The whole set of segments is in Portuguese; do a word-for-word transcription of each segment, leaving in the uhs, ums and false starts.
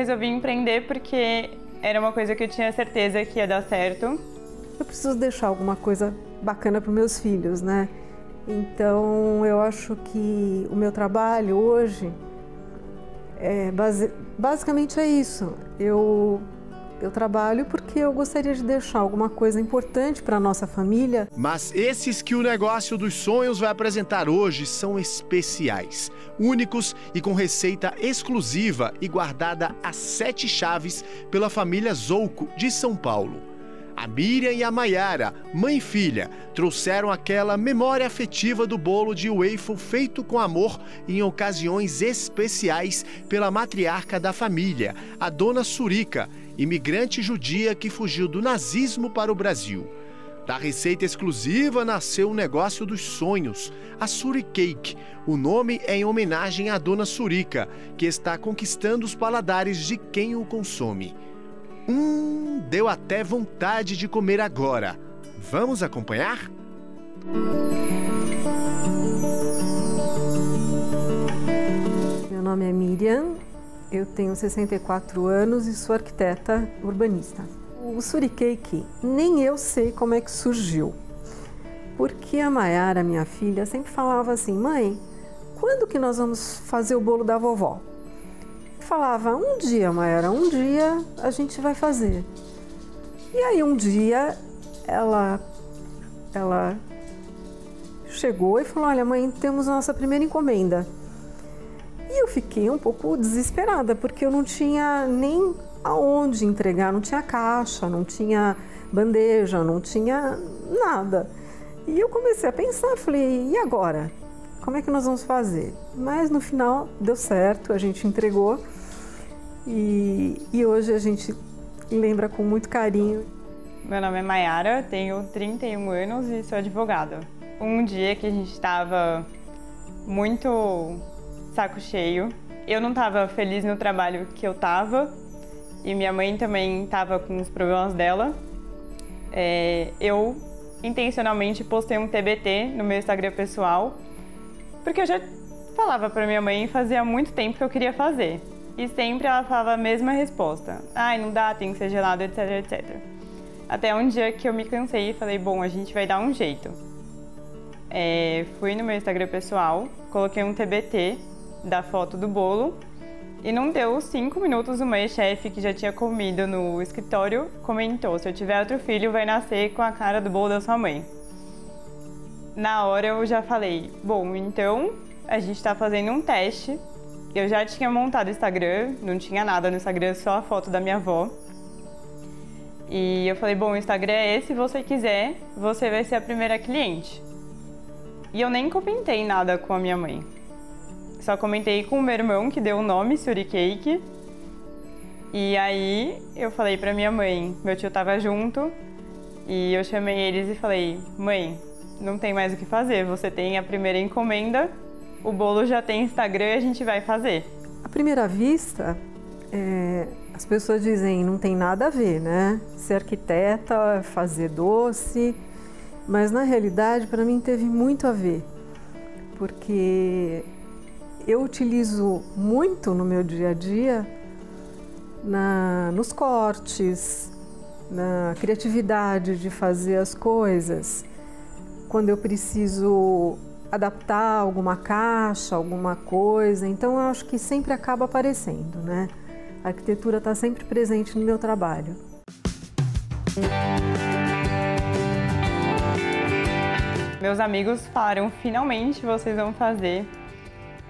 resolvi empreender porque era uma coisa que eu tinha certeza que ia dar certo. Eu preciso deixar alguma coisa bacana para os meus filhos, né? Então, eu acho que o meu trabalho hoje, é base... basicamente é isso. Eu... eu trabalho porque eu gostaria de deixar alguma coisa importante para a nossa família. Mas esses que o Negócio dos Sonhos vai apresentar hoje são especiais, únicos e com receita exclusiva e guardada a sete chaves pela família Zouco, de São Paulo. A Miriam e a Maiara, mãe e filha, trouxeram aquela memória afetiva do bolo de waffle feito com amor em ocasiões especiais pela matriarca da família, a dona Surica, imigrante judia que fugiu do nazismo para o Brasil. Da receita exclusiva nasceu o Negócio dos Sonhos, a Suricake. O nome é em homenagem à dona Surica, que está conquistando os paladares de quem o consome. Hum, deu até vontade de comer agora. Vamos acompanhar? Meu nome é Miriam, eu tenho sessenta e quatro anos e sou arquiteta urbanista. O Suricake, nem eu sei como é que surgiu. Porque a Maiara, minha filha, sempre falava assim: mãe, quando que nós vamos fazer o bolo da vovó? Falava, um dia, Maiara, um dia a gente vai fazer. E aí um dia ela, ela chegou e falou, olha mãe, temos nossa primeira encomenda. E eu fiquei um pouco desesperada, porque eu não tinha nem aonde entregar, não tinha caixa, não tinha bandeja, não tinha nada. E eu comecei a pensar, falei, e agora? Como é que nós vamos fazer? Mas no final deu certo, a gente entregou. E, e hoje a gente lembra com muito carinho. Meu nome é Maiara, tenho trinta e um anos e sou advogada. Um dia que a gente estava muito saco cheio, eu não estava feliz no trabalho que eu estava e minha mãe também estava com os problemas dela. É, eu intencionalmente postei um T B T no meu Instagram pessoal, porque eu já falava para minha mãe fazia muito tempo que eu queria fazer. E sempre ela falava a mesma resposta. Ai, não dá, tem que ser gelado, etc, etcétera. Até um dia que eu me cansei e falei, bom, a gente vai dar um jeito. É, fui no meu Instagram pessoal, coloquei um T B T da foto do bolo e não deu cinco minutos, o MasterChef, que já tinha comido no escritório, comentou, se eu tiver outro filho, vai nascer com a cara do bolo da sua mãe. Na hora eu já falei, bom, então a gente está fazendo um teste. Eu já tinha montado o Instagram, não tinha nada no Instagram, só a foto da minha avó. E eu falei, bom, o Instagram é esse, se você quiser, você vai ser a primeira cliente. E eu nem comentei nada com a minha mãe. Só comentei com o meu irmão, que deu o nome, Suricake. E aí eu falei pra minha mãe, meu tio tava junto, e eu chamei eles e falei, mãe, não tem mais o que fazer, você tem a primeira encomenda, o bolo já tem Instagram e a gente vai fazer. À primeira vista, é, as pessoas dizem, não tem nada a ver, né? Ser arquiteta, fazer doce, mas na realidade para mim teve muito a ver, porque eu utilizo muito no meu dia a dia, na, nos cortes, na criatividade de fazer as coisas. Quando eu preciso adaptar alguma caixa, alguma coisa, então eu acho que sempre acaba aparecendo, né? A arquitetura está sempre presente no meu trabalho. Meus amigos falaram, finalmente vocês vão fazer.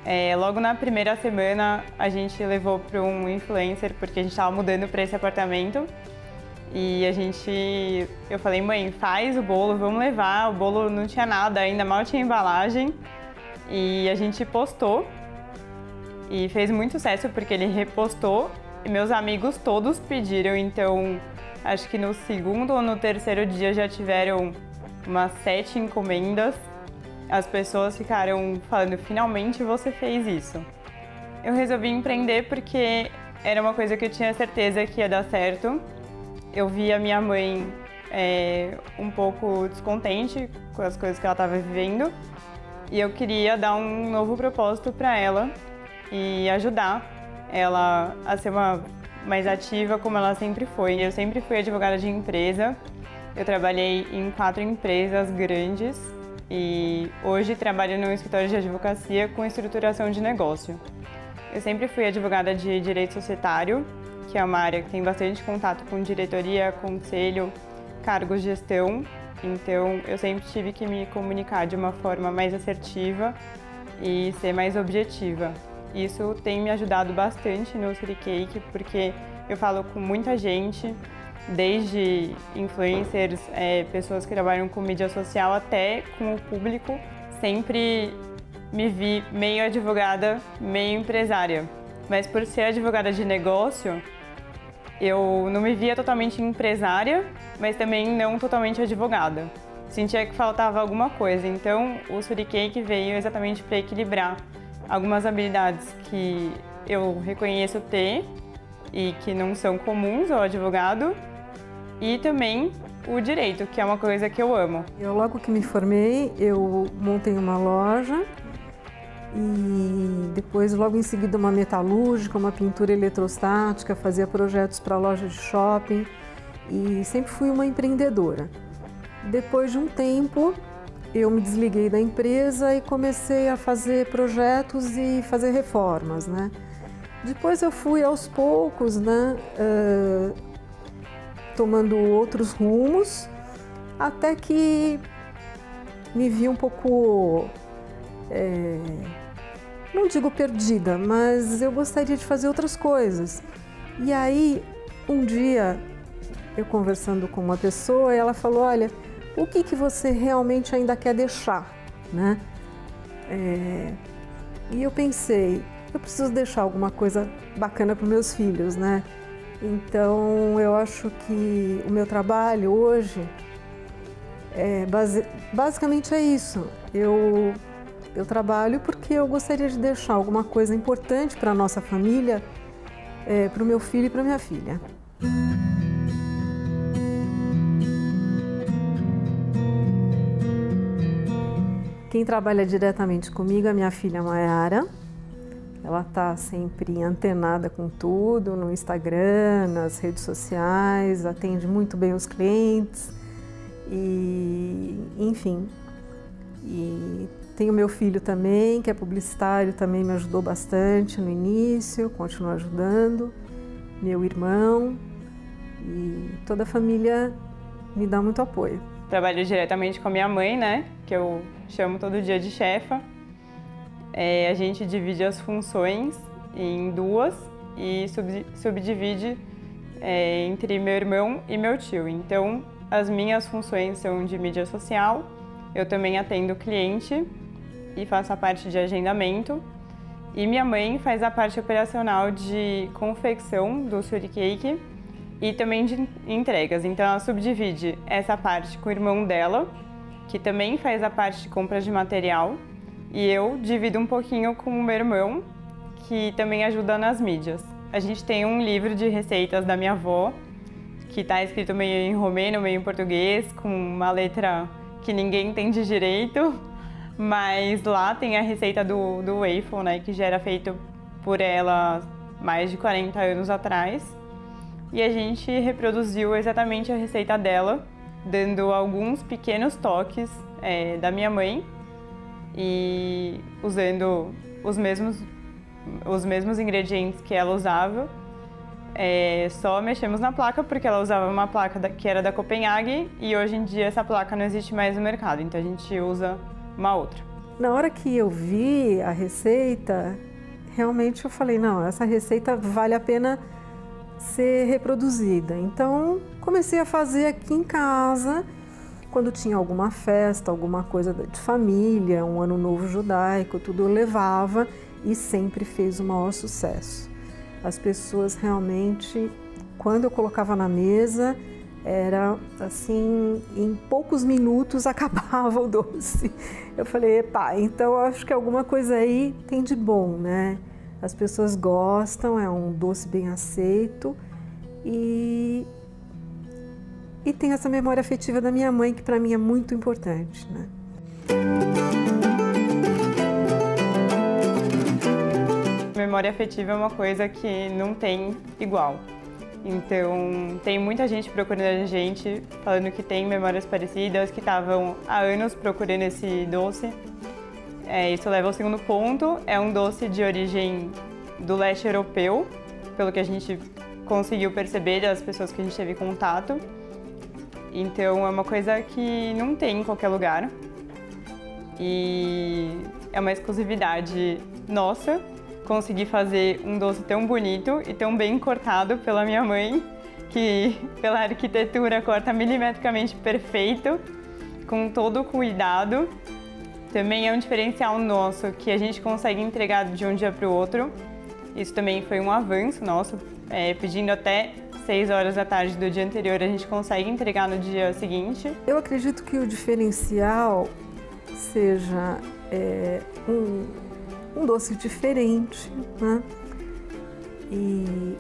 É, logo na primeira semana a gente levou para um influencer, porque a gente estava mudando para esse apartamento. E a gente, eu falei, mãe, faz o bolo, vamos levar. O bolo não tinha nada ainda, mal tinha embalagem. E a gente postou e fez muito sucesso porque ele repostou. E meus amigos todos pediram, então acho que no segundo ou no terceiro dia já tiveram umas sete encomendas. As pessoas ficaram falando, finalmente você fez isso. Eu resolvi empreender porque era uma coisa que eu tinha certeza que ia dar certo. Eu vi a minha mãe é, um pouco descontente com as coisas que ela estava vivendo e eu queria dar um novo propósito para ela e ajudar ela a ser uma mas ativa como ela sempre foi. Eu sempre fui advogada de empresa, eu trabalhei em quatro empresas grandes e hoje trabalho num escritório de advocacia com estruturação de negócio. Eu sempre fui advogada de direito societário, que é uma área que tem bastante contato com diretoria, conselho, cargos de gestão, então eu sempre tive que me comunicar de uma forma mais assertiva e ser mais objetiva. Isso tem me ajudado bastante no Suricake, porque eu falo com muita gente, desde influencers, é, pessoas que trabalham com mídia social, até com o público. Sempre me vi meio advogada, meio empresária. Mas por ser advogada de negócio, eu não me via totalmente empresária, mas também não totalmente advogada. Sentia que faltava alguma coisa, então o Suricake veio exatamente para equilibrar algumas habilidades que eu reconheço ter e que não são comuns ao advogado, e também o direito, que é uma coisa que eu amo. Eu, logo que me formei, eu montei uma loja e depois, logo em seguida, uma metalúrgica, uma pintura eletrostática, fazia projetos para loja de shopping e sempre fui uma empreendedora. Depois de um tempo, eu me desliguei da empresa e comecei a fazer projetos e fazer reformas, né? Depois eu fui aos poucos, né, uh, tomando outros rumos, até que me vi um pouco, é, não digo perdida, mas eu gostaria de fazer outras coisas. E aí, um dia, eu conversando com uma pessoa, ela falou, olha, o que que você realmente ainda quer deixar, né? É, e eu pensei, eu preciso deixar alguma coisa bacana para os meus filhos, né? Então, eu acho que o meu trabalho hoje, é base, basicamente é isso. Eu, eu trabalho porque eu gostaria de deixar alguma coisa importante para a nossa família, é, para o meu filho e para a minha filha. Quem trabalha diretamente comigo é minha filha Mayara. Ela está sempre antenada com tudo, no Instagram, nas redes sociais, atende muito bem os clientes e, enfim. E tem o meu filho também, que é publicitário, também me ajudou bastante no início, continua ajudando. Meu irmão e toda a família me dá muito apoio. Trabalho diretamente com a minha mãe, né? Que eu chamo todo dia de chefa. É, a gente divide as funções em duas e sub, subdivide é, entre meu irmão e meu tio. Então, as minhas funções são de mídia social, eu também atendo o cliente e faço a parte de agendamento. E minha mãe faz a parte operacional de confecção do Suricake e também de entregas. Então, ela subdivide essa parte com o irmão dela, que também faz a parte de compras de material, e eu divido um pouquinho com o meu irmão, que também ajuda nas mídias. A gente tem um livro de receitas da minha avó, que está escrito meio em romeno, meio em português, com uma letra que ninguém entende direito, mas lá tem a receita do, do waffle, né, que já era feito por ela mais de quarenta anos atrás, e a gente reproduziu exatamente a receita dela, dando alguns pequenos toques é, da minha mãe e usando os mesmos, os mesmos ingredientes que ela usava. É, só mexemos na placa porque ela usava uma placa da, que era da Copenhague e hoje em dia essa placa não existe mais no mercado, então a gente usa uma outra. Na hora que eu vi a receita, realmente eu falei, não, essa receita vale a pena ser reproduzida. Então, comecei a fazer aqui em casa, quando tinha alguma festa, alguma coisa de família, um ano novo judaico, tudo eu levava e sempre fez o maior sucesso. As pessoas realmente, quando eu colocava na mesa, era assim, em poucos minutos acabava o doce. Eu falei, epá, então acho que alguma coisa aí tem de bom, né? As pessoas gostam, é um doce bem aceito e, e tem essa memória afetiva da minha mãe, que para mim é muito importante, né? Meu memória afetiva é uma coisa que não tem igual. Então, tem muita gente procurando a gente, falando que tem memórias parecidas, que estavam há anos procurando esse doce. É, isso leva ao segundo ponto. É um doce de origem do leste europeu, pelo que a gente conseguiu perceber das pessoas que a gente teve contato. Então, é uma coisa que não tem em qualquer lugar. E é uma exclusividade nossa. Consegui fazer um doce tão bonito e tão bem cortado pela minha mãe, que pela arquitetura corta milimetricamente perfeito, com todo o cuidado. Também é um diferencial nosso que a gente consegue entregar de um dia para o outro. Isso também foi um avanço nosso, é, pedindo até seis horas da tarde do dia anterior, a gente consegue entregar no dia seguinte. Eu acredito que o diferencial seja é, um... um doce diferente, né? E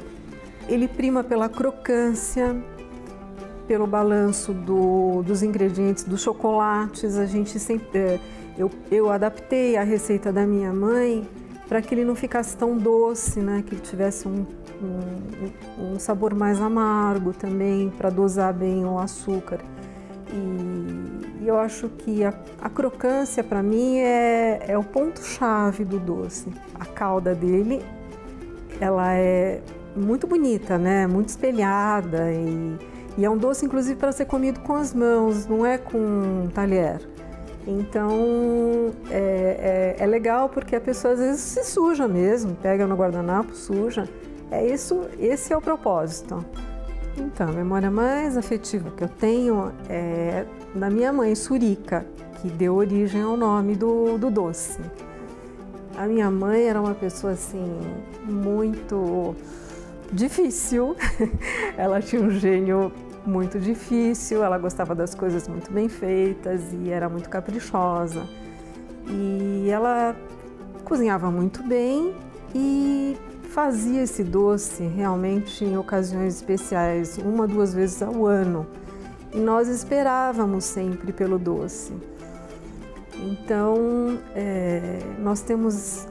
ele prima pela crocância, pelo balanço do, dos ingredientes, dos chocolates. A gente sempre, eu, eu adaptei a receita da minha mãe para que ele não ficasse tão doce, né? Que ele tivesse um, um, um sabor mais amargo também, para dosar bem o açúcar. E eu acho que a, a crocância, para mim, é, é o ponto-chave do doce. A calda dele, ela é muito bonita, né? Muito espelhada e, e é um doce, inclusive, para ser comido com as mãos, não é com um talher. Então, é, é, é legal porque a pessoa, às vezes, se suja mesmo, pega no guardanapo, suja. É isso, esse é o propósito. Então, a memória mais afetiva que eu tenho é da minha mãe, Surica, que deu origem ao nome do, do doce. A minha mãe era uma pessoa, assim, muito difícil. Ela tinha um gênio muito difícil, ela gostava das coisas muito bem feitas e era muito caprichosa. E ela cozinhava muito bem e fazia esse doce realmente em ocasiões especiais, uma, duas vezes ao ano. E nós esperávamos sempre pelo doce. Então, é, nós temos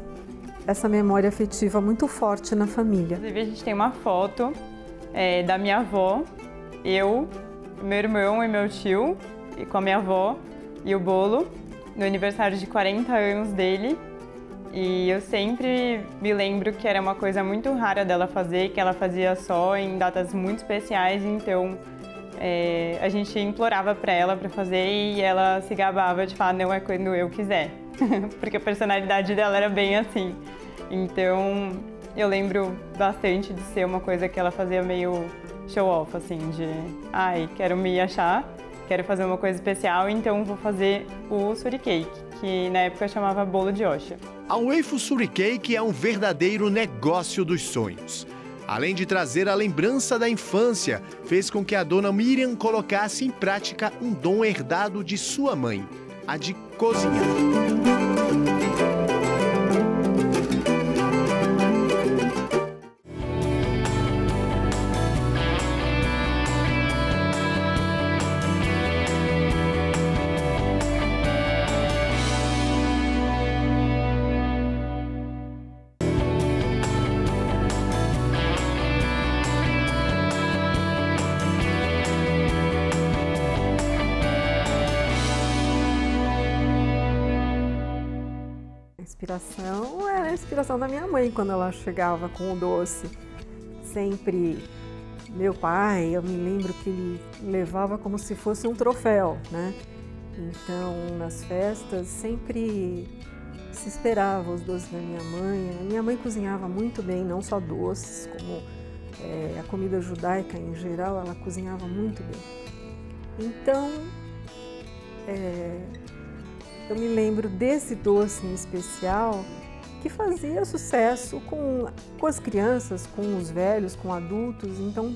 essa memória afetiva muito forte na família. Inclusive, a gente tem uma foto é, da minha avó, eu, meu irmão e meu tio, e com a minha avó e o bolo, no aniversário de quarenta anos dele. E eu sempre me lembro que era uma coisa muito rara dela fazer, que ela fazia só em datas muito especiais, então é, a gente implorava para ela para fazer e ela se gabava de falar, não, é quando eu quiser, porque a personalidade dela era bem assim. Então eu lembro bastante de ser uma coisa que ela fazia meio show-off, assim, de ai, quero me achar, quero fazer uma coisa especial, então vou fazer o suricake, que na época chamava bolo de osha. A Waffle Suricake é um verdadeiro negócio dos sonhos. Além de trazer a lembrança da infância, fez com que a dona Miriam colocasse em prática um dom herdado de sua mãe, a de cozinhar. Inspiração era a inspiração da minha mãe quando ela chegava com o doce. Sempre, meu pai, eu me lembro que ele levava como se fosse um troféu, né? Então, nas festas, sempre se esperava os doces da minha mãe. A minha mãe cozinhava muito bem, não só doces, como é, a comida judaica em geral, ela cozinhava muito bem. Então, é... eu me lembro desse doce em especial que fazia sucesso com, com as crianças, com os velhos, com adultos, então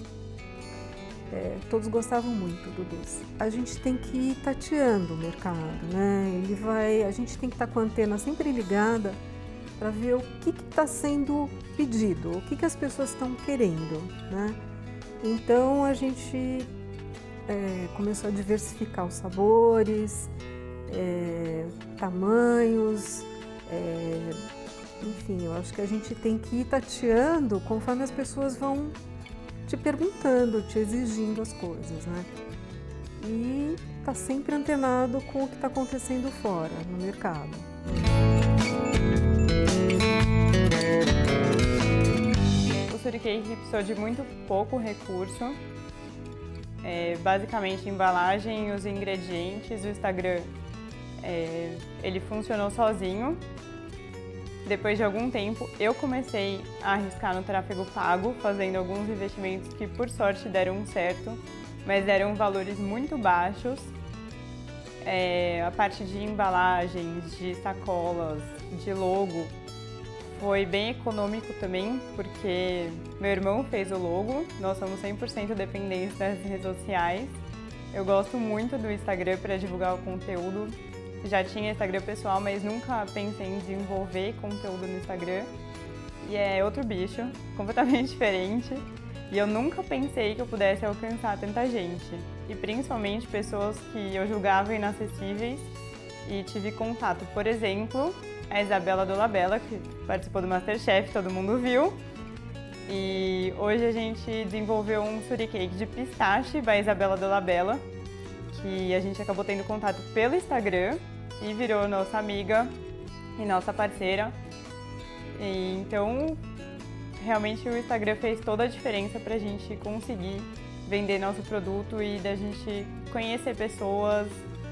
é, todos gostavam muito do doce. A gente tem que ir tateando o mercado, né? Ele vai, a gente tem que estar com a antena sempre ligada para ver o que está sendo pedido, o que, que as pessoas estão querendo, né? Então a gente é, começou a diversificar os sabores, É, tamanhos, é, Enfim, eu acho que a gente tem que ir tateando conforme as pessoas vão te perguntando, te exigindo as coisas, né? E tá sempre antenado com o que tá acontecendo fora, no mercado. O Suricake precisou de muito pouco recurso. É, basicamente, embalagem, os ingredientes, o Instagram, é, ele funcionou sozinho. Depois de algum tempo, eu comecei a arriscar no tráfego pago, fazendo alguns investimentos que, por sorte, deram certo, mas eram valores muito baixos. É, a parte de embalagens, de sacolas, de logo, foi bem econômico também, porque meu irmão fez o logo, nós somos cem por cento dependentes das redes sociais. Eu gosto muito do Instagram para divulgar o conteúdo. Já tinha Instagram pessoal, mas nunca pensei em desenvolver conteúdo no Instagram. E é outro bicho, completamente diferente. E eu nunca pensei que eu pudesse alcançar tanta gente. E principalmente pessoas que eu julgava inacessíveis e tive contato. Por exemplo, a Isabela Dolabela, que participou do MasterChef, todo mundo viu. E hoje a gente desenvolveu um suricake de pistache da Isabela Dolabela, que a gente acabou tendo contato pelo Instagram e virou nossa amiga e nossa parceira. E então, realmente o Instagram fez toda a diferença para a gente conseguir vender nosso produto e da gente conhecer pessoas,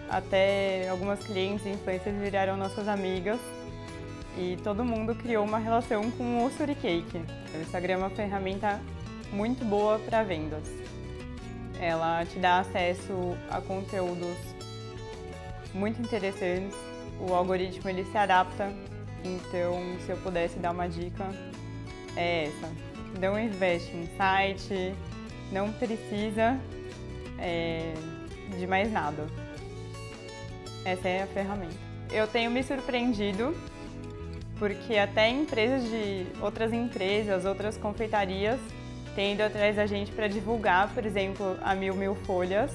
até algumas clientes e influencers viraram nossas amigas. E todo mundo criou uma relação com o Suricake. O Instagram é uma ferramenta muito boa para vendas. Ela te dá acesso a conteúdos muito interessantes. O algoritmo ele se adapta, então se eu pudesse dar uma dica, é essa. Não investe em site, não precisa é, de mais nada. Essa é a ferramenta. Eu tenho me surpreendido porque até empresas de outras empresas, outras confeitarias tem ido atrás da gente para divulgar, por exemplo, a Mil Mil Folhas.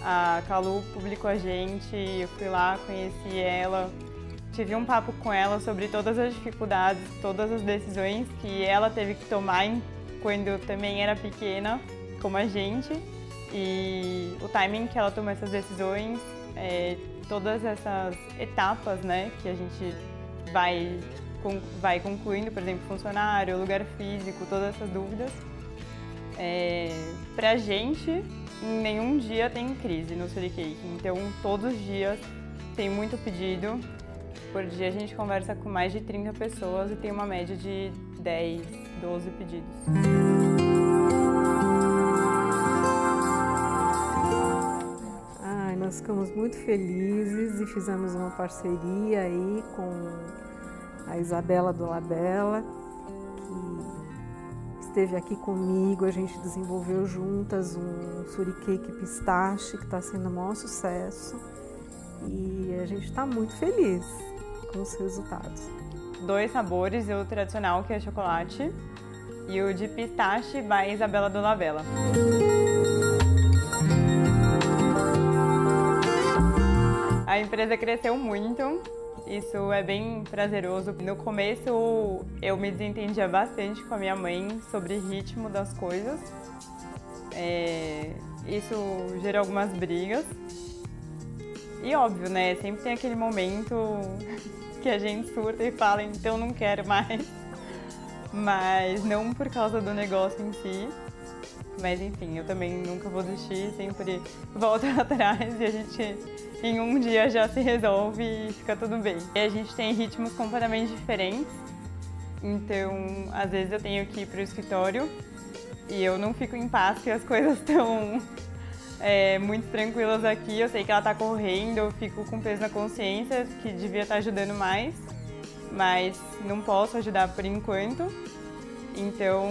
A Kalu publicou a gente, eu fui lá, conheci ela, tive um papo com ela sobre todas as dificuldades, todas as decisões que ela teve que tomar quando também era pequena, como a gente, e o timing que ela tomou essas decisões, é, todas essas etapas, né, que a gente vai, vai concluindo, por exemplo, funcionário, lugar físico, todas essas dúvidas. É, pra gente, nenhum dia tem crise no Suricake, então todos os dias tem muito pedido. Por dia a gente conversa com mais de trinta pessoas e tem uma média de dez, doze pedidos. Ai, nós ficamos muito felizes e fizemos uma parceria aí com a Isabela Dolabella, que esteve aqui comigo, a gente desenvolveu juntas um suricake pistache que está sendo um maior sucesso e a gente está muito feliz com os resultados. Dois sabores, o tradicional que é chocolate e o de pistache by Isabela Dolabella. A empresa cresceu muito. Isso é bem prazeroso. No começo eu me desentendia bastante com a minha mãe sobre o ritmo das coisas. É, isso gerou algumas brigas. E óbvio, né? Sempre tem aquele momento que a gente surta e fala, então não quero mais. Mas não por causa do negócio em si. Mas enfim, eu também nunca vou desistir, sempre volto atrás e a gente em um dia já se resolve e fica tudo bem. E a gente tem ritmos completamente diferentes, então às vezes eu tenho que ir para o escritório e eu não fico em paz que as coisas estão é, muito tranquilas aqui, eu sei que ela está correndo, eu fico com peso na consciência que devia estar ajudando mais, mas não posso ajudar por enquanto, então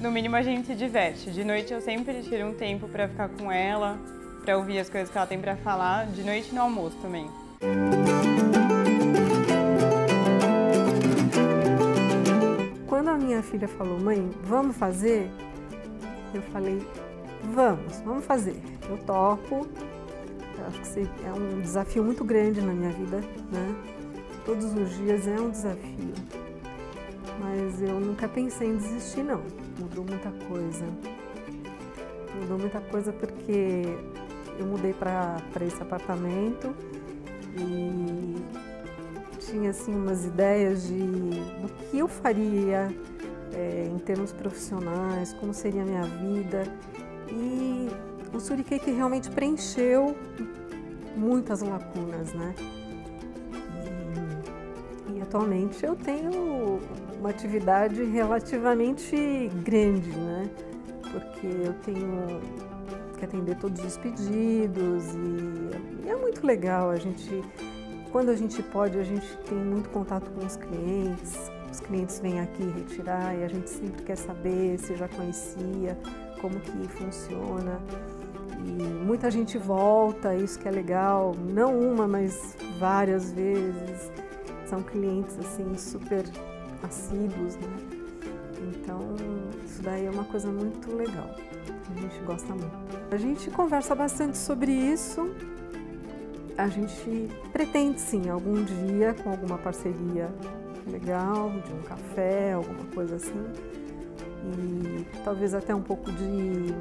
no mínimo a gente se diverte. De noite eu sempre tiro um tempo para ficar com ela, para ouvir as coisas que ela tem para falar, de noite no almoço também. Quando a minha filha falou, mãe, vamos fazer? Eu falei, vamos, vamos fazer. Eu topo, eu acho que é um desafio muito grande na minha vida, né? todos os dias é um desafio, mas eu nunca pensei em desistir, não. Mudou muita coisa, mudou muita coisa porque eu mudei para esse apartamento e tinha assim umas ideias de do que eu faria é, em termos profissionais, como seria a minha vida, e o Suricake realmente preencheu muitas lacunas, né? E, e atualmente eu tenho uma atividade relativamente grande, né? Porque eu tenho que atender todos os pedidos e é muito legal. A gente, quando a gente pode, a gente tem muito contato com os clientes. Os clientes vêm aqui retirar e a gente sempre quer saber se já conhecia, como que funciona. E muita gente volta, isso que é legal, não uma, mas várias vezes. São clientes assim super assíduos, né? Então isso daí é uma coisa muito legal, a gente gosta muito. A gente conversa bastante sobre isso, a gente pretende sim, algum dia, com alguma parceria legal, de um café, alguma coisa assim, e talvez até um pouco de...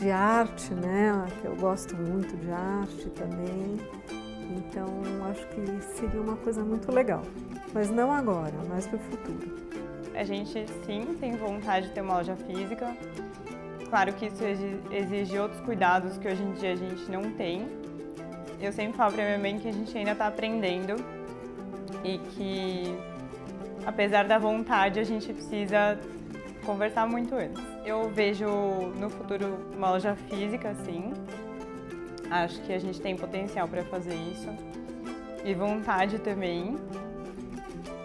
de arte, né? Eu gosto muito de arte também, então acho que seria uma coisa muito legal, mas não agora, mas para o futuro. A gente sim tem vontade de ter uma loja física, claro que isso exige outros cuidados que hoje em dia a gente não tem. Eu sempre falo para minha mãe que a gente ainda está aprendendo e que, apesar da vontade, a gente precisa conversar muito antes. Eu vejo no futuro uma loja física, sim. Acho que a gente tem potencial para fazer isso. E vontade também.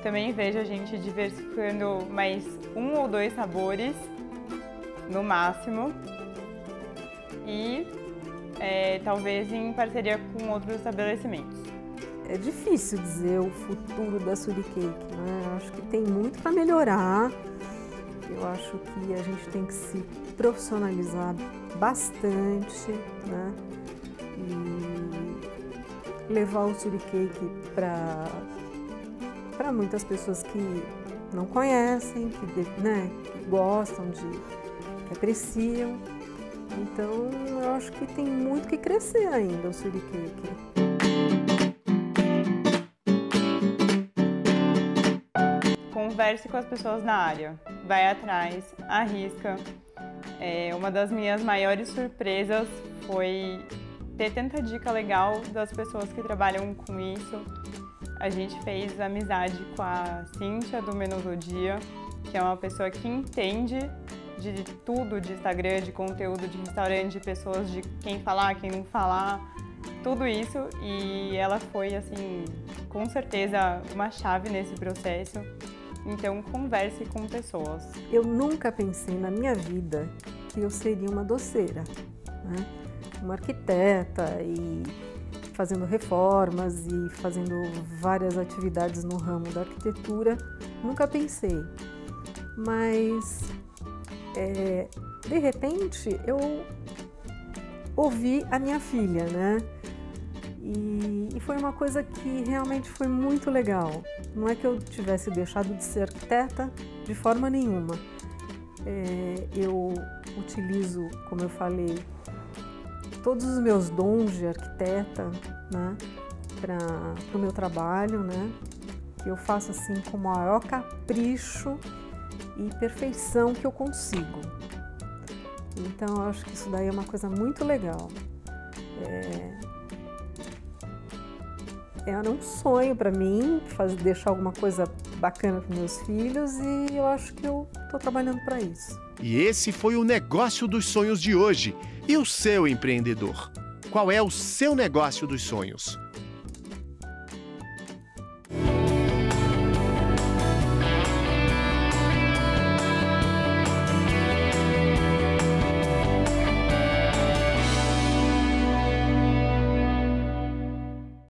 Também vejo a gente diversificando mais um ou dois sabores, no máximo. E é, talvez em parceria com outros estabelecimentos. É difícil dizer o futuro da Suricake, né? Acho que tem muito para melhorar. Eu acho que a gente tem que se profissionalizar bastante, né? E levar o Suricake para para muitas pessoas que não conhecem, que, né, que gostam, de, que apreciam. Então, eu acho que tem muito que crescer ainda o Suricake. Converse com as pessoas na área, vai atrás, arrisca. É, uma das minhas maiores surpresas foi ter tanta dica legal das pessoas que trabalham com isso. A gente fez amizade com a Cíntia do Menos do Dia, que é uma pessoa que entende de tudo de Instagram, de conteúdo de restaurante, de pessoas, de quem falar, quem não falar, tudo isso. E ela foi, assim, com certeza uma chave nesse processo. Então, converse com pessoas. Eu nunca pensei na minha vida que eu seria uma doceira, né? Uma arquiteta e fazendo reformas e fazendo várias atividades no ramo da arquitetura. Nunca pensei, mas é, de repente eu ouvi a minha filha, né? E, e foi uma coisa que realmente foi muito legal. Não é que eu tivesse deixado de ser arquiteta de forma nenhuma. É, eu utilizo, como eu falei, todos os meus dons de arquiteta, né, para o meu trabalho, né, que eu faço assim com o maior capricho e perfeição que eu consigo. Então, eu acho que isso daí é uma coisa muito legal. É, Era um sonho para mim, fazer, deixar alguma coisa bacana para meus filhos, e eu acho que eu estou trabalhando para isso. E esse foi o Negócio dos Sonhos de hoje. E o seu empreendedor? Qual é o seu negócio dos sonhos?